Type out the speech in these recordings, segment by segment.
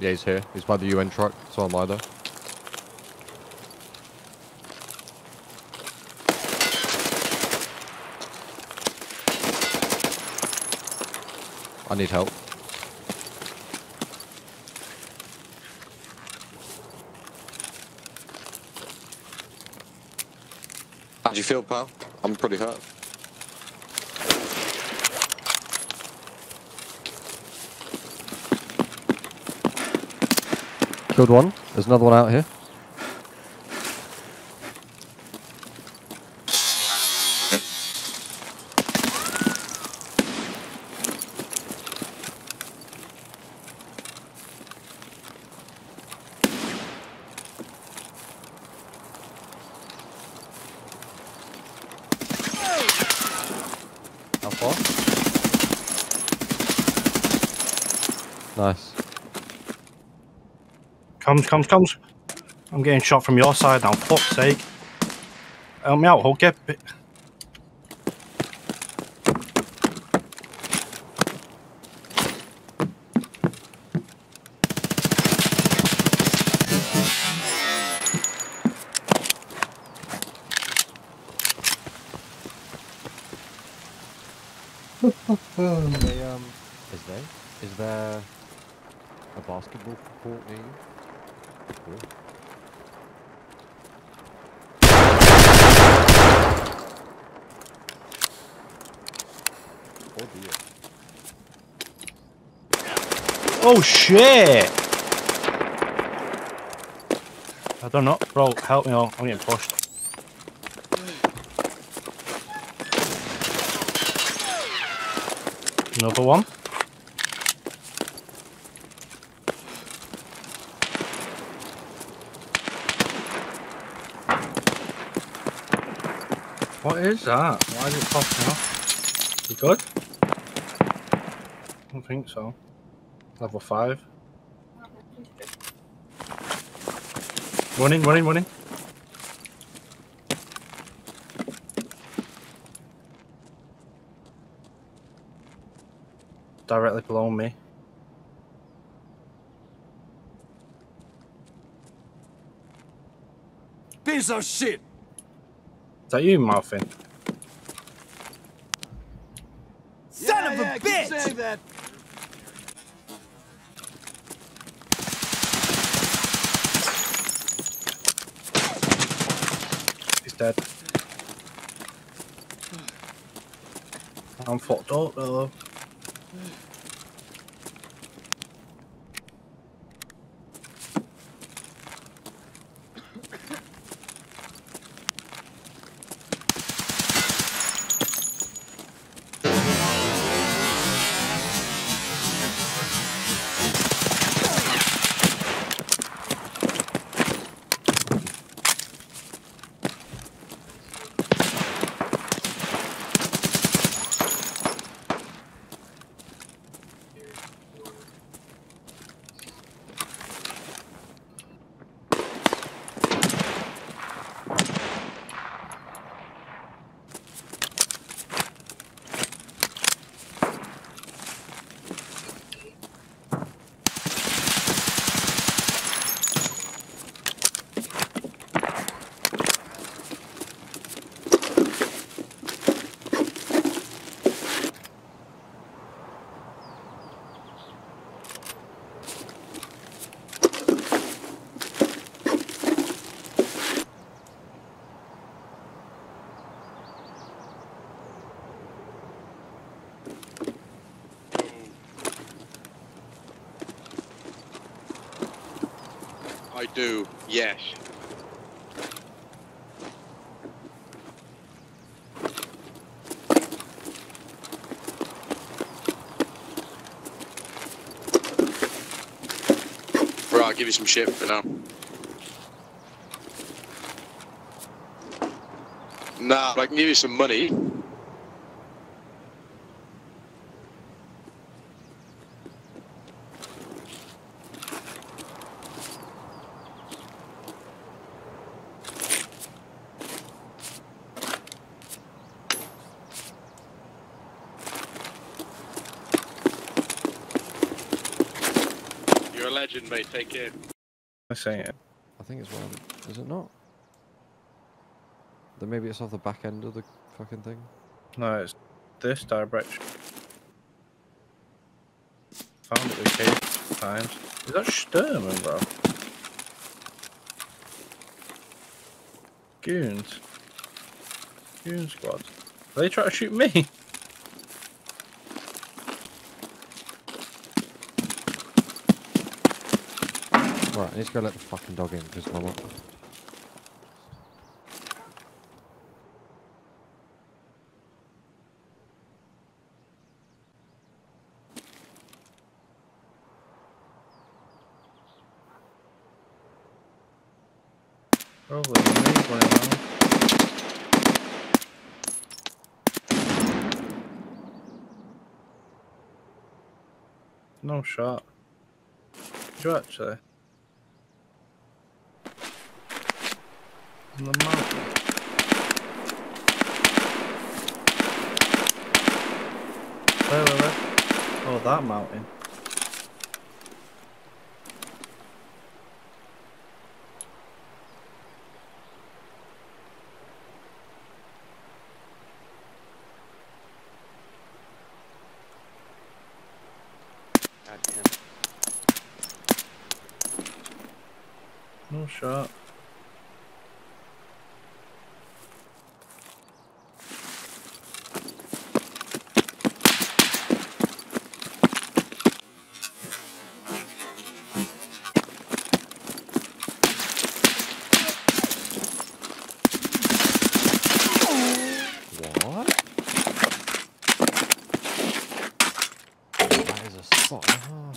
Yeah, he's here. He's by the UN truck. So am I, though. I need help. How do you feel, pal? I'm pretty hurt. Killed one. There's another one out here. Nice. Comes. I'm getting shot from your side now, fuck's sake. Help me out, Hulky. Is there a basketball court near you? Cool. Oh dear. Oh shit! I don't know. Bro, help me out. I'm getting pushed. Another one. What is that? Why is it popping off? You good? I don't think so. Level 5. Running. Directly below me. Piece of shit! Is that you, Marfin? Son of a bitch! Say that. He's dead. I'm fucked up though. I do, yes. Right, I'll give you some shit for now. Nah, but I can give you some money. legend, mate. Take care. I say it. I think it's one of them. Is it not? Then maybe it's off the back end of the fucking thing. No, it's this direction. Found it okay times. Is that Sturm, bro? Goons. Goon squad. Are they trying to shoot me? Right, I need to go let the fucking dog in because my mom. Probably me right now. No shot. Did you actually? On the map. Where? Oh, that mountain. No shot. What? That is a spot. No.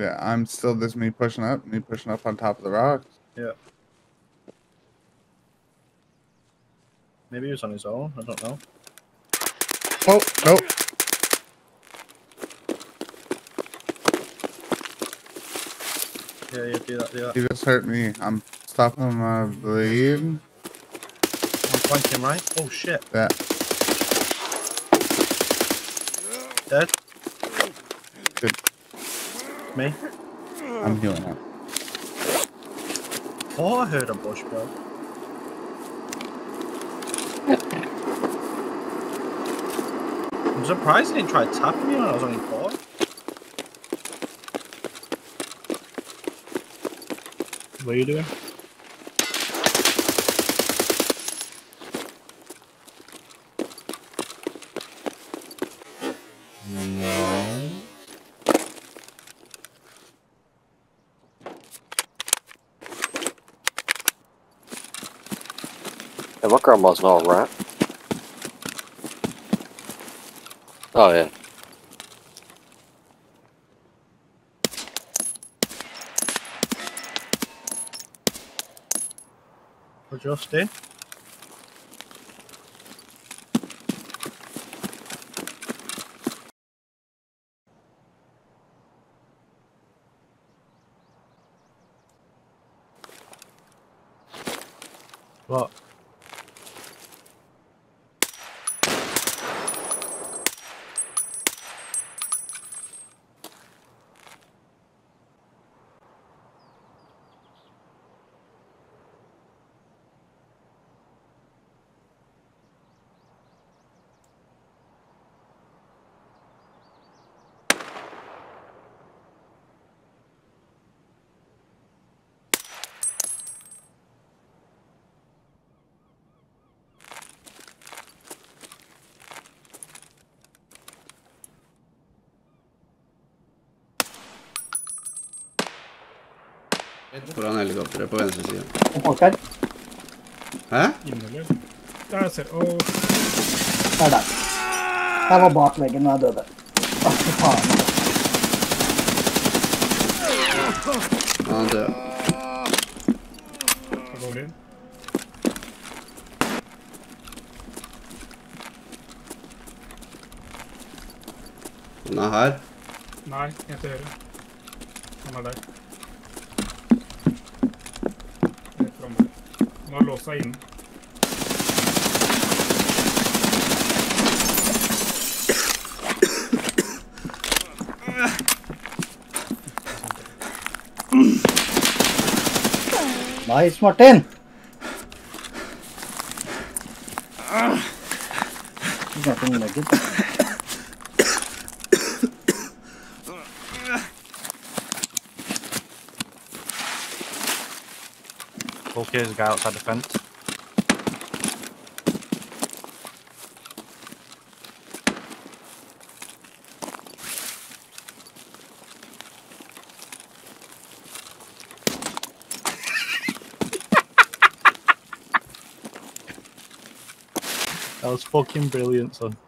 Yeah, I'm still this me pushing up on top of the rocks. Yeah. Maybe he was on his own, I don't know. Oh, nope. Yeah, yeah, do that. He just hurt me. I'm stopping him, I believe. I'm flanking him, right? Oh, shit. Yeah. Dead? Good. Me? I'm healing up. Oh, I heard a bush, bro. I'm surprised he didn't try tapping me when I was only 4. What are you doing? Yeah, my grandma's not alright. Oh, yeah. We're just in. What? Ett föran helikopter på vänster sida. Åker. Hä? Innerlig. Där ser jag. Där där. Där var bakvägen när jag dödade. Vad fan. Han dör. Vad går in? Han är här. Nej, inte höger. Han är där. Han har låst sig in. Nice, Martin! There's nothing like it. Okay, there's a guy outside the fence. That was fucking brilliant, son.